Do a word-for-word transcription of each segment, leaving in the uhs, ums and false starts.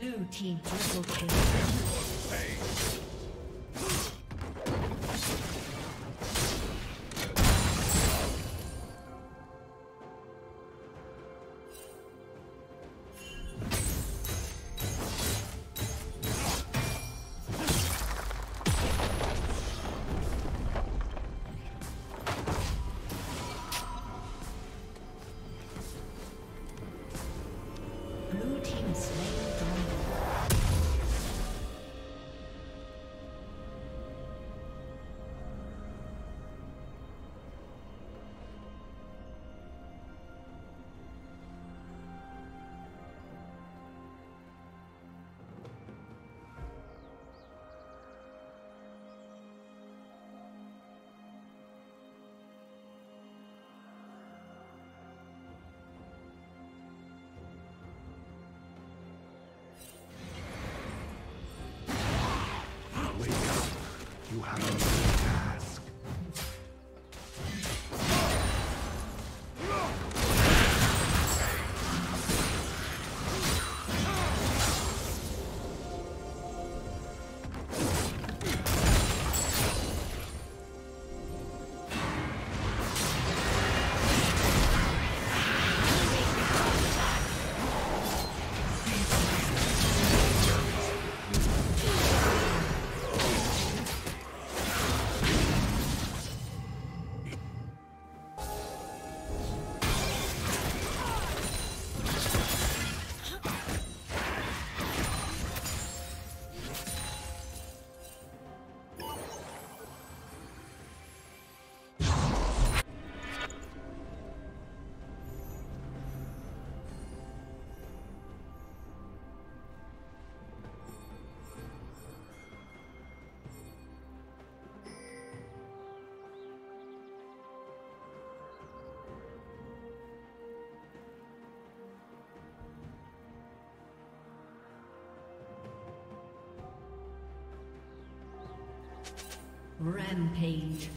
Blue team triple kill. Everyone Rampage.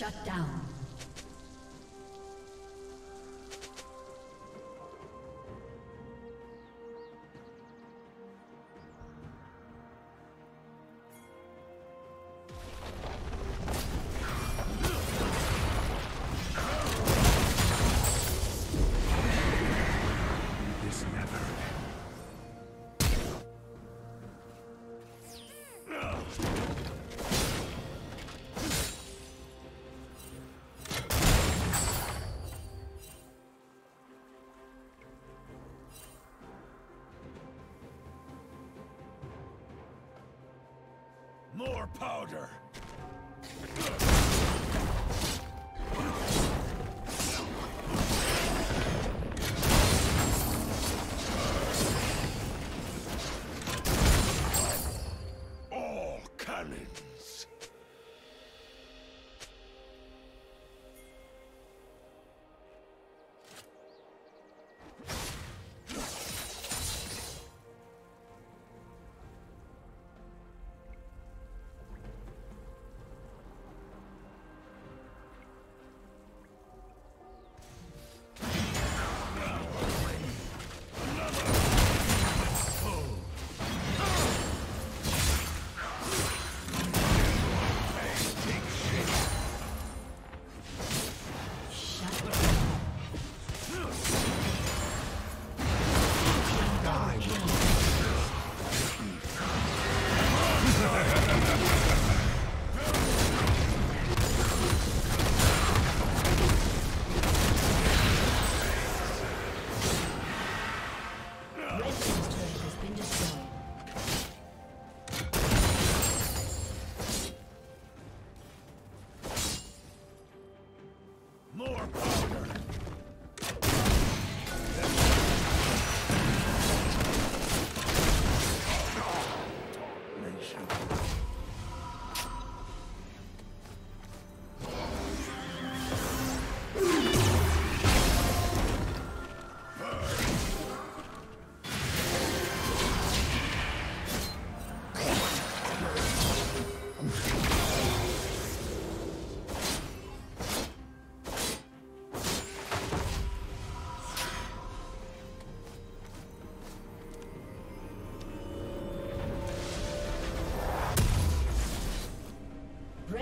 Shut down. More powder! All cannons!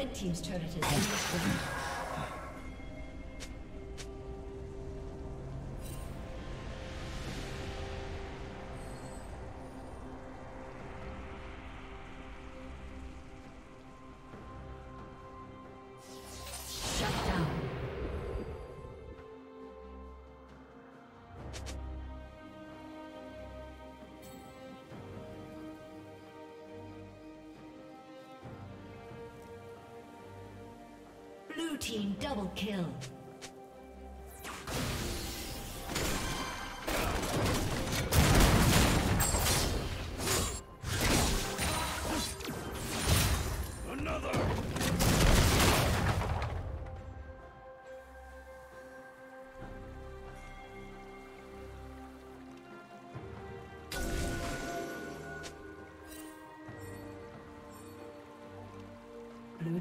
Red team's turret has been destroyed. Blue team double kill. Blue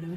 Blue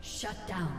Shut down.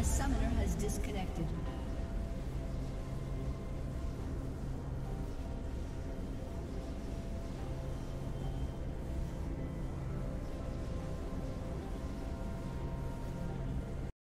A summoner has disconnected.